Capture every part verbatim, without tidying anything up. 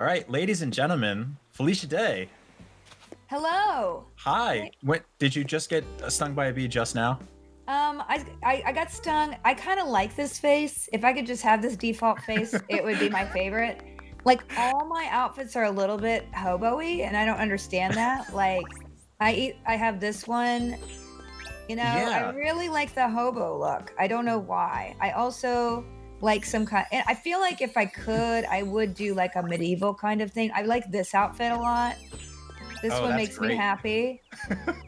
All right, ladies and gentlemen, Felicia Day. Hello. Hi. What, did you just get stung by a bee just now? Um, I, I, I got stung. I kind of like this face. If I could just have this default face, it would be my favorite. Like, all my outfits are a little bit hobo-y, and I don't understand that. Like, I eat, I have this one. You know, yeah. I really like the hobo look. I don't know why. I also like some kind. And I feel like if I could, I would do like a medieval kind of thing. I like this outfit a lot. This oh, one makes great. me happy.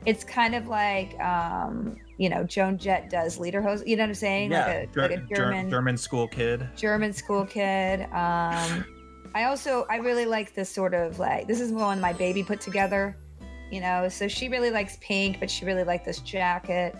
It's kind of like, um, you know, Joan Jett does Lederhosen. You know what I'm saying? Yeah, like a, Ger like a German, German school kid. German school kid. Um, I also, I really like this sort of like, this is one my baby put together, you know, so she really likes pink, but she really liked this jacket.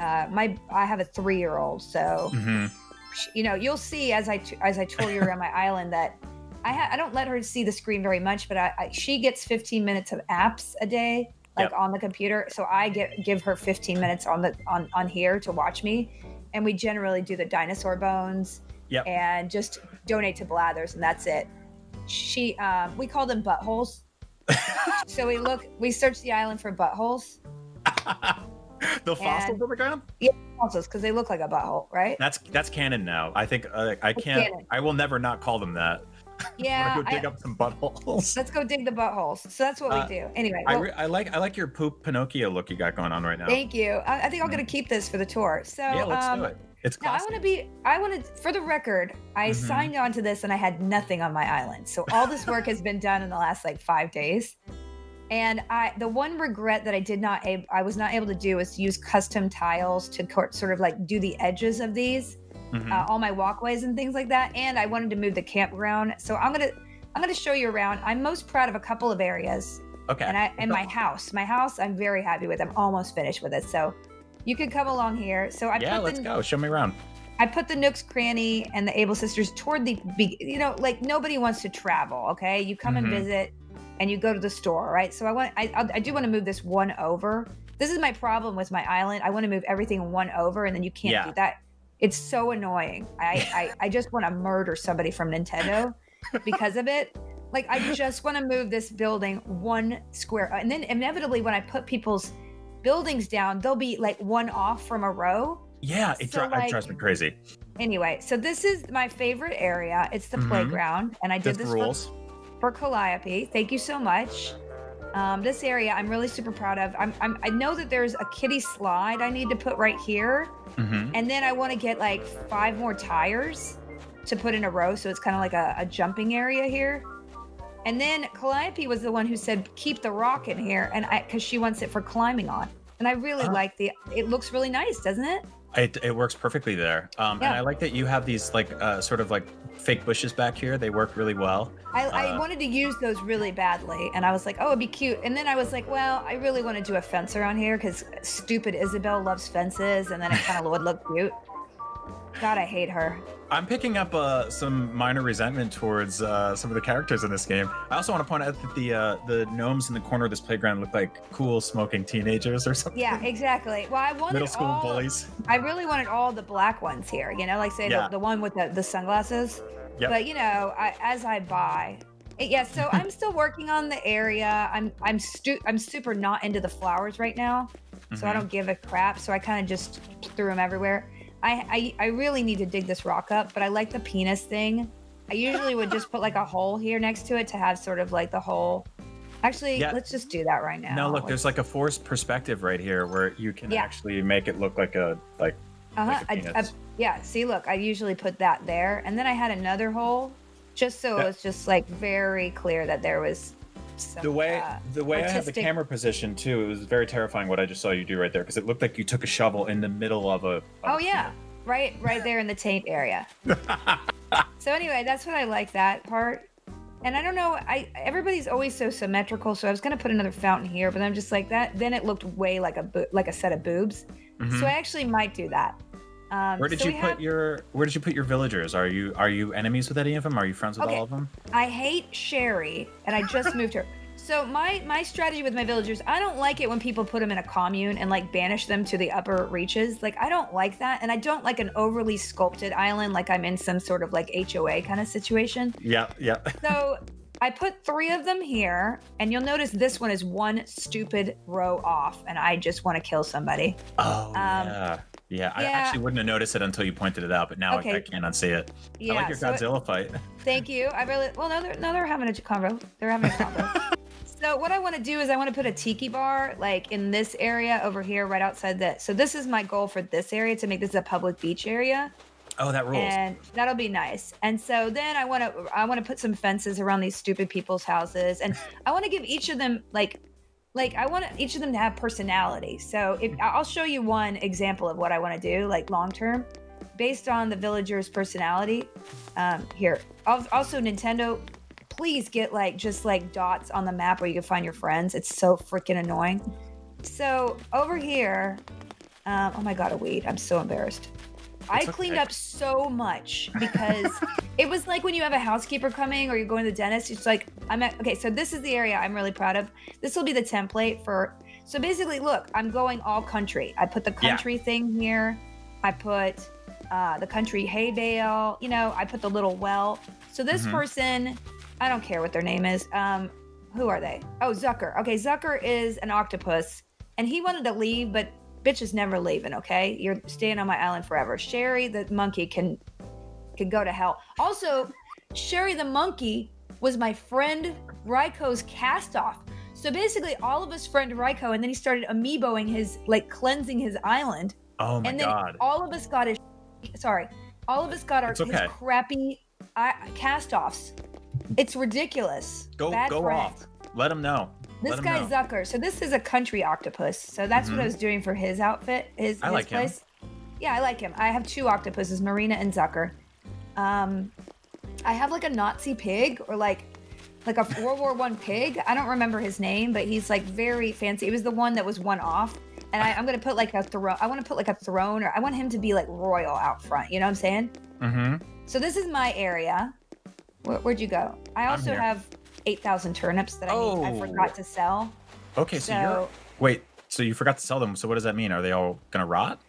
Uh, my, I have a three-year-old, so, mm-hmm. she, you know, you'll see as I, as I tour you around my island that I, ha I don't let her see the screen very much, but I, I, she gets fifteen minutes of apps a day, like yep. on the computer. So I get, give her fifteen minutes on the, on, on here to watch me. And we generally do the dinosaur bones. Yep. And just donate to Blathers, and that's it. She, um, we call them buttholes. So we look, we search the island for buttholes. The fossils on the ground? Yeah, fossils, because they look like a butthole, right? That's that's canon now. I think uh, I can't. Canon. I will never not call them that. Yeah. Go dig I, up some buttholes. Let's go dig the buttholes. So that's what uh, we do. Anyway, well, I, re I like I like your poop Pinocchio look you got going on right now. Thank you. I, I think I'm gonna keep this for the tour. So yeah, let's um, do it. It's now, I want to be, I want to, for the record, I mm-hmm. signed on to this and I had nothing on my island. So all this work has been done in the last like five days. And I, the one regret that I did not, I was not able to do is use custom tiles to sort of like do the edges of these, mm-hmm. uh, all my walkways and things like that. And I wanted to move the campground. So I'm going to, I'm going to show you around. I'm most proud of a couple of areas. Okay. And I, and my house, my house, I'm very happy with. I'm almost finished with it. So you can come along here. So I yeah, put let's the, go. Show me around. I put the Nook's Cranny and the Able Sisters toward the, you know, like nobody wants to travel. Okay, you come mm-hmm. and visit, and you go to the store, right? So I want, I, I do want to move this one over. This is my problem with my island. I want to move everything one over, and then you can't yeah. do that. It's so annoying. I, I, I just want to murder somebody from Nintendo because of it. Like I just want to move this building one square, and then inevitably when I put people's buildings down, they'll be like one off from a row. Yeah, it, so, like, it drives me crazy. Anyway, so this is my favorite area. It's the mm-hmm. playground, and I did That's this rules. for, for Calliope. Thank you so much. Um, this area I'm really super proud of. I'm, I'm, I know that there's a kiddie slide I need to put right here, mm-hmm. and then I want to get like five more tires to put in a row, so it's kind of like a, a jumping area here. And then Calliope was the one who said, keep the rock in here, and I, because she wants it for climbing on. And I really oh. like the, it looks really nice, doesn't it? It, it works perfectly there. Um, yeah. And I like that you have these like uh, sort of like fake bushes back here. They work really well. I, uh, I wanted to use those really badly. And I was like, oh, it'd be cute. And then I was like, well, I really want to do a fence around here because stupid Isabel loves fences. And then it kind of would look cute. God, I hate her. I'm picking up uh, some minor resentment towards uh, some of the characters in this game. I also want to point out that the uh, the gnomes in the corner of this playground look like cool smoking teenagers or something. Yeah, exactly. Well, I wanted middle school all, bullies. I really wanted all the black ones here, you know, like say yeah. the, the one with the, the sunglasses. Yep. But you know, I, as I buy, it, yeah. So I'm still working on the area. I'm I'm stu I'm super not into the flowers right now, so mm-hmm. I don't give a crap. So I kind of just threw them everywhere. I, I I really need to dig this rock up, but I like the penis thing. I usually would just put like a hole here next to it to have sort of like the hole. Actually, yeah. let's just do that right now. No, look, let's... there's like a forced perspective right here where you can yeah. actually make it look like a like. Uh huh. Like a I, I, yeah. See, look, I usually put that there, and then I had another hole, just so yeah. it was just like very clear that there was. Some, the way uh, the way artistic... I had the camera position too, it was very terrifying what I just saw you do right there because it looked like you took a shovel in the middle of a. Of oh yeah, a... right, right there in the taint area. So anyway, that's what I like that part, and I don't know. I everybody's always so symmetrical, so I was gonna put another fountain here, but I'm just like that. Then it looked way like a bo like a set of boobs, mm-hmm. so I actually might do that. Um, where did so you put have... your Where did you put your villagers? Are you Are you enemies with any of them? Are you friends with okay. all of them? I hate Sherry, and I just moved her. So my my strategy with my villagers, I don't like it when people put them in a commune and like banish them to the upper reaches. Like I don't like that, and I don't like an overly sculpted island, like I'm in some sort of like H O A kind of situation. Yeah, yeah. So I put three of them here, and you'll notice this one is one stupid row off, and I just want to kill somebody. Oh, um, yeah. yeah. Yeah, I actually wouldn't have noticed it until you pointed it out, but now okay. I, I can't unsee it. Yeah, I like your so Godzilla it, fight. Thank you. I really, well, no, they're, no, they're having a convo. They're having a convo. So what I want to do is I want to put a tiki bar, like, in this area over here, right outside that. So this is my goal for this area, to make this a public beach area. Oh, that rules. And that'll be nice. And so then I want to I want to put some fences around these stupid people's houses, and I want to give each of them like like I want each of them to have personality. So if I'll show you one example of what I want to do, like long term, based on the villagers' personality. Um, here, also Nintendo, please get like just like dots on the map where you can find your friends. It's so freaking annoying. So over here, um, oh my god, a weed. I'm so embarrassed. It's I cleaned okay. up so much because it was like when you have a housekeeper coming or you're going to the dentist, it's like, I'm at, okay, so this is the area I'm really proud of. This will be the template for, so basically, look, I'm going all country. I put the country yeah. thing here. I put uh, the country hay bale, you know, I put the little well. So this mm-hmm. person, I don't care what their name is. Um, who are they? Oh, Zucker. Okay, Zucker is an octopus and he wanted to leave, but bitch is never leaving, okay? You're staying on my island forever. Sherry the monkey can can go to hell. Also, Sherry the monkey was my friend Ryko's cast-off. So basically, all of us friend Ryko, and then he started amiiboing his, like, cleansing his island. Oh, my God. And then God. all of us got his, sorry, all of us got our okay. his crappy uh, cast-offs. It's ridiculous. Go, go off. Let him know. This guy know. Zucker. So this is a country octopus. So that's mm-hmm. what I was doing for his outfit. His, I his like place. Him. Yeah, I like him. I have two octopuses, Marina and Zucker. Um, I have like a Nazi pig or like like a World War One pig. I don't remember his name, but he's like very fancy. It was the one that was one off. And I, I'm gonna put like a throne. I want to put like a throne, or I want him to be like royal out front. You know what I'm saying? Mm-hmm. So this is my area. Where, where'd you go? I also have eight thousand turnips that I oh. need, I forgot to sell. Okay, so, so you're, wait, so you forgot to sell them. So what does that mean? Are they all gonna rot?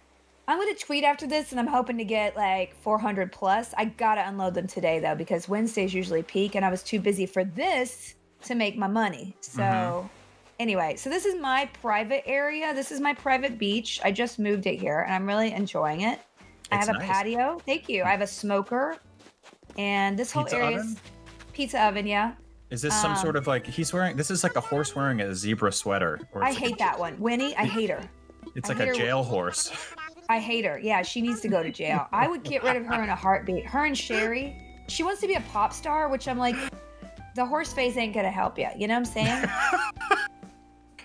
I'm gonna tweet after this and I'm hoping to get like four hundred plus. I gotta unload them today though, because Wednesdays usually peak and I was too busy for this to make my money. So mm-hmm. anyway, so this is my private area. This is my private beach. I just moved it here and I'm really enjoying it. It's I have nice. a patio, thank you. I have a smoker and this whole area is pizza oven, yeah. Is this some um, sort of like, he's wearing, this is like a horse wearing a zebra sweater. Or I like hate a, that one. Winnie, I hate her. It's I like a jail with, horse. I hate her. Yeah, she needs to go to jail. I would get rid of her in a heartbeat. Her and Sherry, she wants to be a pop star, which I'm like, the horse face ain't going to help you. You know what I'm saying?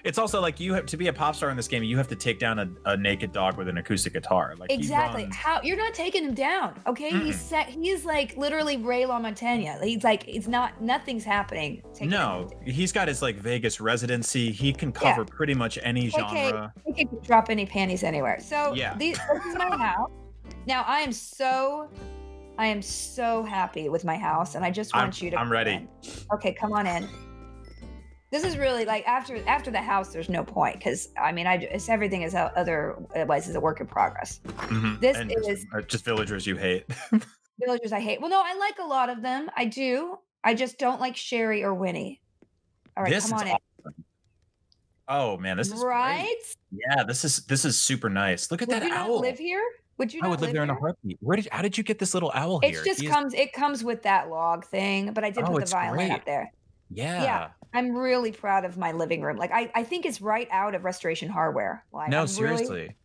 It's also like you have to be a pop star in this game. You have to take down a, a naked dog with an acoustic guitar. Like exactly. How you're not taking him down, okay? Mm-mm. He's set. He is like literally Ray LaMontagne. He's like it's not nothing's happening. No, he's got his like Vegas residency. He can cover yeah. pretty much any genre. He can, he can drop any panties anywhere. So yeah, these, this is my house. Now I am so, I am so happy with my house, and I just want I'm, you to. I'm ready. In. Okay, come on in. This is really like after after the house. There's no point because I mean, I it's everything is how otherwise is a work in progress. Mm-hmm. This and is just, just villagers you hate. Villagers I hate. Well, no, I like a lot of them. I do. I just don't like Sherry or Winnie. All right, this come on in. Awesome. Oh man, this is right. Great. Yeah, this is this is super nice. Look at would that you owl. Not live here? Would you? I would live, live there in a heartbeat. Where did? How did you get this little owl here? It just He's... comes. It comes with that log thing. But I did oh, put the violin great. up there. Yeah. Yeah. I'm really proud of my living room. Like, I, I think it's right out of Restoration Hardware. Like, no, I'm seriously. Really,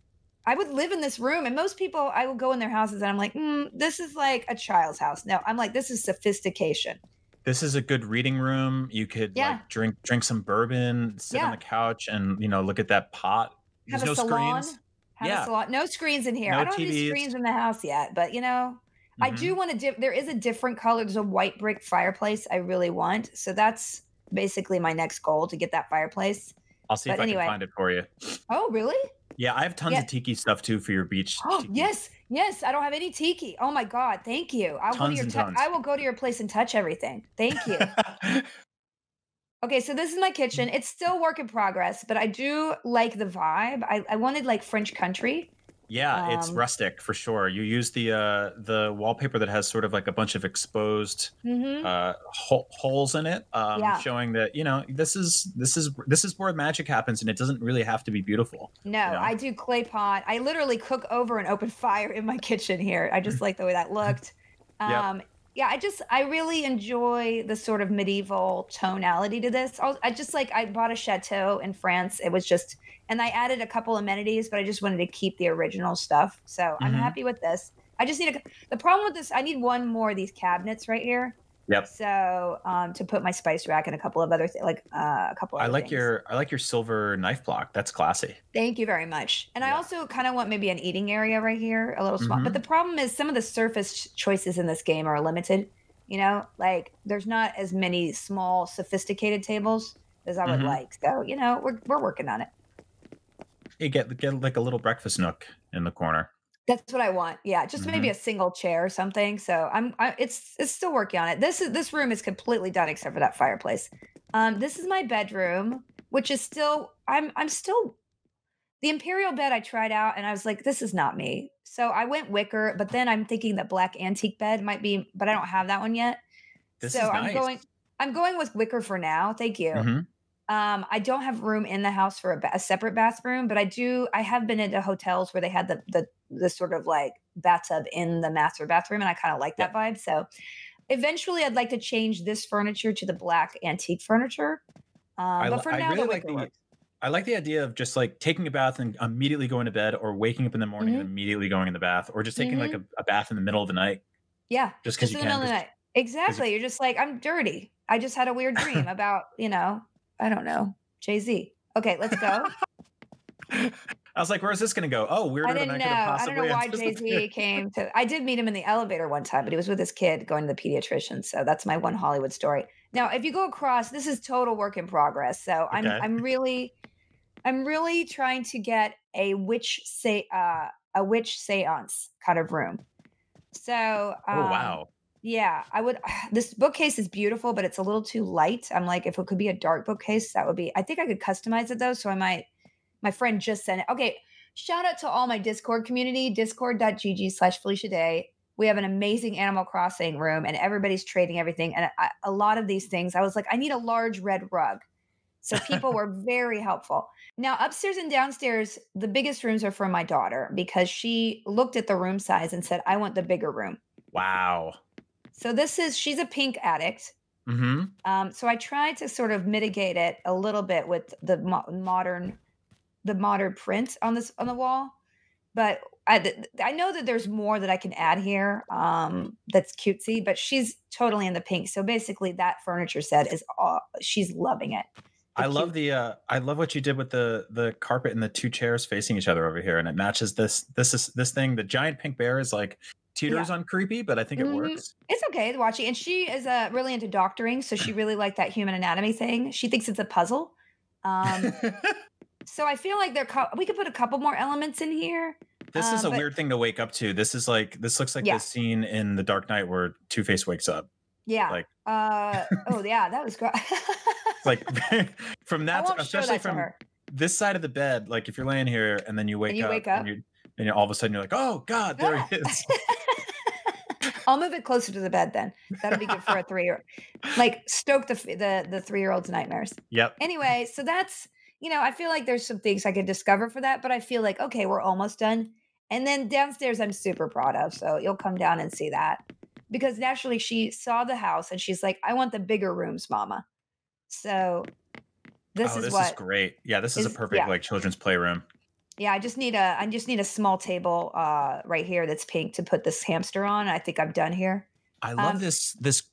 I would live in this room. And most people, I will go in their houses and I'm like, mm, this is like a child's house. No, I'm like, this is sophistication. This is a good reading room. You could yeah. like, drink drink some bourbon, sit yeah. on the couch and, you know, look at that pot. There's have a no salon. Screens. Have yeah. a salon. No screens in here. No I don't T Vs. Have any screens in the house yet, but, you know. Mm-hmm. I do want to, dip, there is a different color. There's a white brick fireplace I really want. So that's basically my next goal to get that fireplace. I'll see but if I anyway. can find it for you. Oh, really? Yeah, I have tons yeah. of tiki stuff too for your beach. Oh, tiki. yes. Yes, I don't have any tiki. Oh my God, thank you. I'll tons go to your I will go to your place and touch everything. Thank you. Okay, so this is my kitchen. It's still work in progress, but I do like the vibe. I, I wanted like French country. Yeah, um, it's rustic for sure. You use the uh, the wallpaper that has sort of like a bunch of exposed mm-hmm. uh, ho- holes in it, um, yeah. showing that, you know, this is this is this is where magic happens, and it doesn't really have to be beautiful. No, you know? I do clay pot. I literally cook over an open fire in my kitchen here. I just like the way that looked. Um, yep. Yeah, I just I really enjoy the sort of medieval tonality to this. I, was, I just like I bought a chateau in France. It was just. And I added a couple amenities, but I just wanted to keep the original stuff. So mm-hmm. I'm happy with this. I just need a, the problem with this. I need one more of these cabinets right here. Yep. So um, to put my spice rack and a couple of other things, like uh, a couple. Other I like things. your I like your silver knife block. That's classy. Thank you very much. And yeah. I also kind of want maybe an eating area right here, a little small. Mm-hmm. But the problem is some of the surface choices in this game are limited. You know, like there's not as many small, sophisticated tables as I would mm-hmm. like. So you know, we're we're working on it. You get get like a little breakfast nook in the corner. That's what I want. Yeah, just mm-hmm. maybe a single chair or something. So I'm. I, it's it's still working on it. This is this room is completely done except for that fireplace. Um, this is my bedroom, which is still. I'm I'm still. The imperial bed I tried out, and I was like, this is not me. So I went wicker, but then I'm thinking that black antique bed might be, but I don't have that one yet. This so is nice. I'm going. I'm going with wicker for now. Thank you. Mm-hmm. Um, I don't have room in the house for a, ba- a separate bathroom, but I do. I have been into hotels where they had the the, the sort of like bathtub in the master bathroom, and I kind of like that yeah. vibe. So eventually, I'd like to change this furniture to the black antique furniture. Um, I, but for I now, really the like the, I like the idea of just like taking a bath and immediately going to bed, or waking up in the morning mm-hmm. and immediately going in the bath, or just taking mm-hmm. like a, a bath in the middle of the night. Yeah, just because you in the can. Middle of the night. Exactly. You're just like, I'm dirty. I just had a weird dream about you know. I don't know. Jay Z. Okay, let's go. I was like, where's this going to go? Oh, weirder than I could have possibly. I don't know why Jay Z came to. I did meet him in the elevator one time, but he was with his kid going to the pediatrician. So that's my one Hollywood story. Now, if you go across, this is total work in progress. So I'm, okay. I'm really, I'm really trying to get a witch say, uh, a witch seance kind of room. So. Um, oh wow. Yeah, I would. This bookcase is beautiful, but it's a little too light. I'm like, if it could be a dark bookcase, that would be. I think I could customize it though, so I might. My friend just sent it. Okay, shout out to all my Discord community, discord dot g g slash Felicia Day. We have an amazing Animal Crossing room, and everybody's trading everything. And I, a lot of these things, I was like, I need a large red rug. So people were very helpful. Now, upstairs and downstairs, the biggest rooms are for my daughter because she looked at the room size and said, I want the bigger room. Wow. So this is, she's a pink addict. Mm-hmm. Um, so I tried to sort of mitigate it a little bit with the mo- modern, the modern print on this, on the wall. But I, th- I know that there's more that I can add here. Um, that's cutesy, but she's totally in the pink. So basically that furniture set is all, she's loving it. The I cute- love the, uh, I love what you did with the, the carpet and the two chairs facing each other over here. And it matches this, this is this thing. The giant pink bear is like, Tutors yeah. on creepy, but I think it mm-hmm. works. It's okay, watching. And she is uh, really into doctoring, so she really liked that human anatomy thing. She thinks it's a puzzle. Um, so I feel like they're co- we could put a couple more elements in here. This um, is a but- weird thing to wake up to. This is like this looks like yeah. the scene in The Dark Knight where Two-Face wakes up. Yeah. Like, uh, oh yeah, that was gross. Like from that, to, especially that from her. This side of the bed. Like if you're laying here and then you wake and you up, wake up. And, you're, and all of a sudden you're like, oh God, there he is. I'll move it closer to the bed then. That'll be good for a three-year-old. Like stoke the the the three-year-old's nightmares. Yep. Anyway, so that's, you know, I feel like there's some things I could discover for that, but I feel like, okay, we're almost done. And then downstairs I'm super proud of, so you'll come down and see that. Because naturally she saw the house and she's like, I want the bigger rooms, mama. So this oh, is this what. This is great. Yeah, this is, is a perfect yeah. like children's playroom. Yeah, I just need a I just need a small table uh, right here that's pink to put this hamster on. I think I'm done here. I love um, this this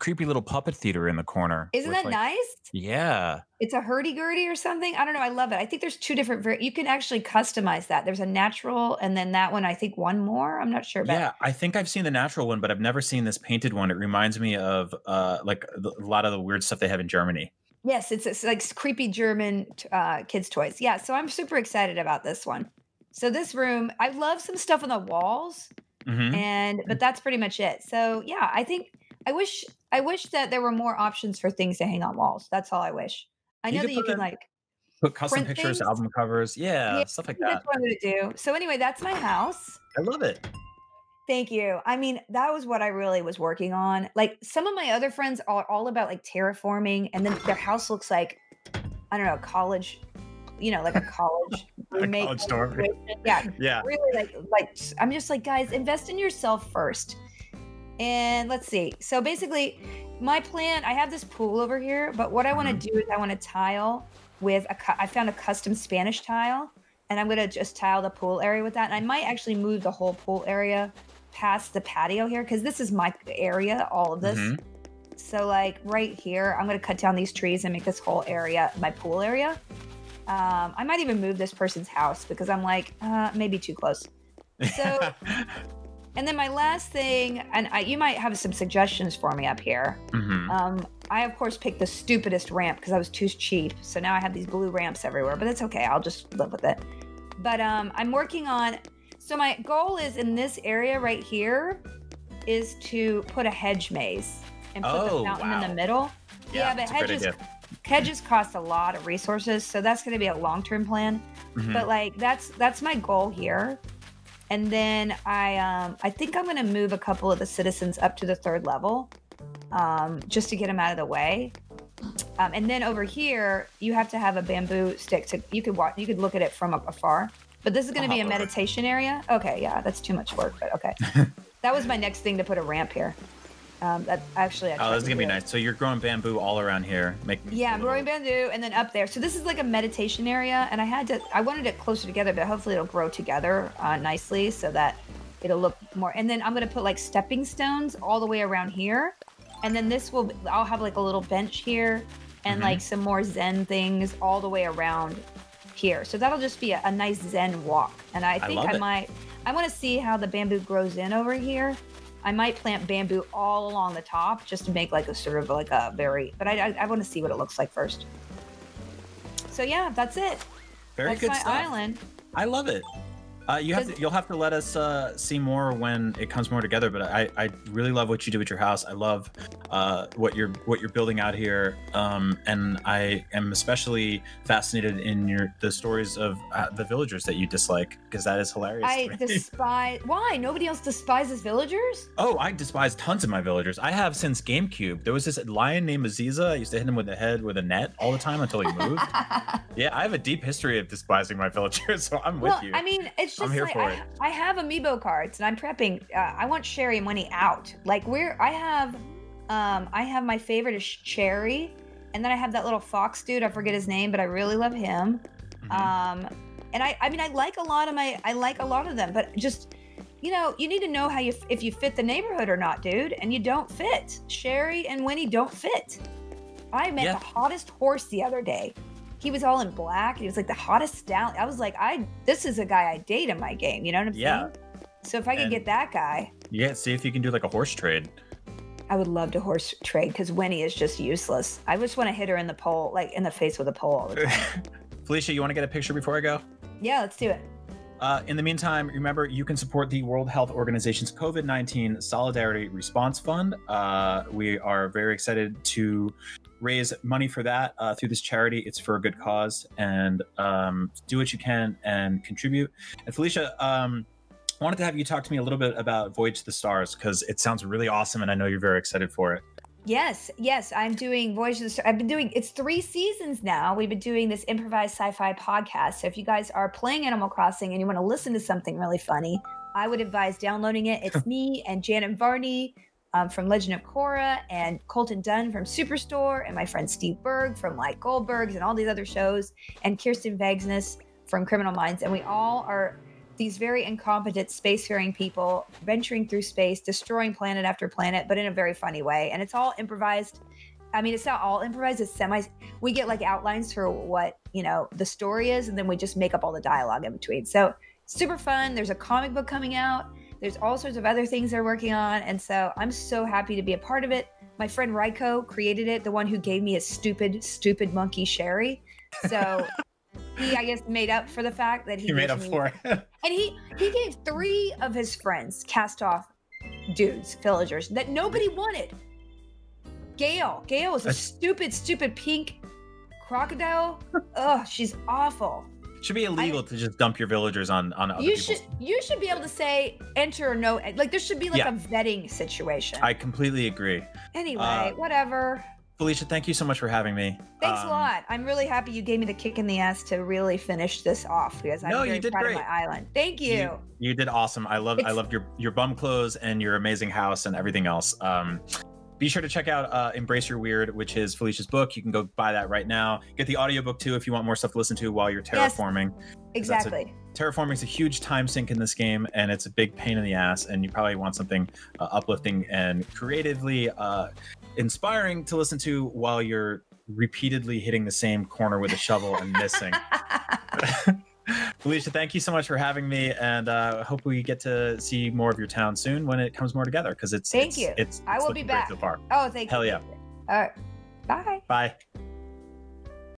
creepy little puppet theater in the corner. Isn't that like, nice? Yeah. It's a hurdy-gurdy or something. I don't know. I love it. I think there's two different ver- – you can actually customize that. There's a natural and then that one, I think one more. I'm not sure about. Yeah, I think I've seen the natural one, but I've never seen this painted one. It reminds me of uh, like a lot of the weird stuff they have in Germany. Yes, it's, it's like creepy German uh, kids' toys. Yeah, so I'm super excited about this one. So this room, I love some stuff on the walls, mm-hmm. and but that's pretty much it. So yeah, I think I wish I wish that there were more options for things to hang on walls. That's all I wish. I know you that you can them, like put custom print pictures, things. album covers, yeah, yeah stuff like that. That's what I'm gonna do. So anyway, that's my house. I love it. Thank you. I mean, that was what I really was working on. Like some of my other friends are all about like terraforming, and then their house looks like, I don't know, college, you know, like a college, a make college dorm. Yeah, yeah. Really, like, like I'm just like, guys, invest in yourself first. And let's see. So basically, my plan. I have this pool over here, but what I want to mm-hmm. do is I want to tile with a. I found a custom Spanish tile, and I'm gonna just tile the pool area with that. And I might actually move the whole pool area past the patio here, because this is my area, all of this. Mm-hmm. So like right here, I'm gonna cut down these trees and make this whole area my pool area. Um, I might even move this person's house because I'm like, uh, maybe too close. So, and then my last thing, and I, you might have some suggestions for me up here. Mm-hmm. Um, I of course picked the stupidest ramp because I was too cheap. So now I have these blue ramps everywhere, but that's okay. I'll just live with it. But um, I'm working on, so my goal is in this area right here is to put a hedge maze and put oh, the fountain wow. in the middle. Yeah, yeah but hedges hedges cost a lot of resources, so that's going to be a long-term plan. Mm-hmm. But like that's that's my goal here. And then I um, I think I'm going to move a couple of the citizens up to the third level um, just to get them out of the way. Um, and then over here, you have to have a bamboo stick to you could walk you could look at it from up afar. But this is going to be a meditation area. Okay, yeah, that's too much work, but okay. That was my next thing, to put a ramp here. Um, that actually, I oh, this is gonna be it. nice. So you're growing bamboo all around here, making yeah, I'm growing bamboo, and then up there. So this is like a meditation area, and I had to, I wanted it closer together, but hopefully it'll grow together uh, nicely so that it'll look more. And then I'm gonna put like stepping stones all the way around here, and then this will, I'll have like a little bench here, and mm-hmm. like some more Zen things all the way around here. So that'll just be a, a nice Zen walk. And I think I, I might, I want to see how the bamboo grows in over here. I might plant bamboo all along the top just to make like a sort of like a very, but I, I, I want to see what it looks like first. So yeah, that's it. Very that's good my stuff. Island. I love it. Uh, you have to, you'll have to let us uh, see more when it comes more together. But I, I really love what you do at your house. I love uh, what you're what you're building out here, um, and I am especially fascinated in your the stories of uh, the villagers that you dislike, because that is hilarious. I despise. Why? Nobody else despises villagers? Oh, I despise tons of my villagers. I have since GameCube. There was this lion named Aziza. I used to hit him with a head with a net all the time until he moved. Yeah, I have a deep history of despising my villagers, so I'm with well, you. I mean, it's. Just I'm here like, for I, it. I have amiibo cards, and I'm prepping. Uh, I want Sherry and Winnie out. Like we're, I have, um, I have my favorite is Sherry, and then I have that little fox dude. I forget his name, but I really love him. Mm-hmm. Um, and I, I mean, I like a lot of my, I like a lot of them, but just, you know, you need to know how you if you fit the neighborhood or not, dude. And you don't fit. Sherry and Winnie don't fit. I met yeah. the hottest horse the other day. He was all in black. And he was like the hottest stallion. I was like, I this is a guy I date in my game. You know what I'm yeah. saying? So if I could and get that guy. Yeah, see if you can do like a horse trade. I would love to horse trade because Winnie is just useless. I just want to hit her in the pole, like in the face with a pole all the time. Felicia, you want to get a picture before I go? Yeah, let's do it. Uh, in the meantime, remember, you can support the World Health Organization's COVID nineteen Solidarity Response Fund. Uh, we are very excited to raise money for that uh, through this charity. It's for a good cause, and um, do what you can and contribute. And Felicia, um, I wanted to have you talk to me a little bit about Voyage to the Stars, because it sounds really awesome, and I know you're very excited for it. Yes, yes, I'm doing Voyage to the Stars. I've been doing, it's three seasons now. We've been doing this improvised sci-fi podcast. So if you guys are playing Animal Crossing and you want to listen to something really funny, I would advise downloading it. It's me and Janet Varney Um, from Legend of Korra, and Colton Dunn from Superstore, and my friend Steve Berg from like Goldberg's and all these other shows, and Kirsten Vagsness from Criminal Minds. And we all are these very incompetent spacefaring people venturing through space, destroying planet after planet, but in a very funny way. And it's all improvised. I mean, it's not all improvised, it's semi, we get like outlines for what, you know, the story is, and then we just make up all the dialogue in between. So super fun. There's a comic book coming out. There's all sorts of other things they're working on. And so I'm so happy to be a part of it. My friend Ryko created it, the one who gave me a stupid, stupid monkey Sherry. So he, I guess, made up for the fact that he- He made up me. for it. And he, he gave three of his friends, cast off dudes, villagers, that nobody wanted. Gale, Gale was a That's... stupid, stupid pink crocodile. Ugh, she's awful. Should be illegal I, to just dump your villagers on on other people. Should you should be able to say enter or no, like there should be like yeah. a vetting situation. I completely agree. Anyway, uh, whatever. Felicia, thank you so much for having me. Thanks um, a lot. I'm really happy you gave me the kick in the ass to really finish this off because I'm no, very you did proud great. of my island. Thank you. You, you did awesome. I love I loved your your bum clothes and your amazing house and everything else. Um, be sure to check out uh, Embrace Your Weird, which is Felicia's book. You can go buy that right now. Get the audiobook too if you want more stuff to listen to while you're terraforming. Yes, exactly. A, terraforming is a huge time sink in this game, and it's a big pain in the ass. And you probably want something uh, uplifting and creatively uh, inspiring to listen to while you're repeatedly hitting the same corner with a shovel and missing. Felicia, thank you so much for having me, and uh, hope we get to see more of your town soon when it comes more together. Because it's thank it's, you. It's, it's I will be back. So far. Oh, thank Hell you. Hell yeah! All right, bye. Bye.